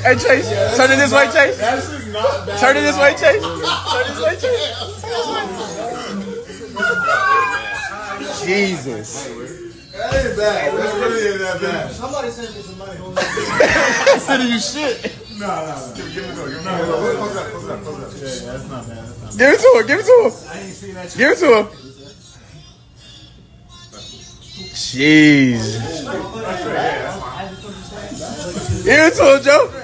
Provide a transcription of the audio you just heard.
Hey, Chase, yeah, turn it this way, Chase. That's just not bad. Turn it this way, Chase. Turn it this way, Chase. Jesus. That ain't bad. That's really ain't that bad. Somebody send me some money. Sending you shit. No. Give it to him. Close it up. Yeah, that's not bad. Give it to him. I ain't seen that shit. Give it to him. Jeez. Give it to him, Joe.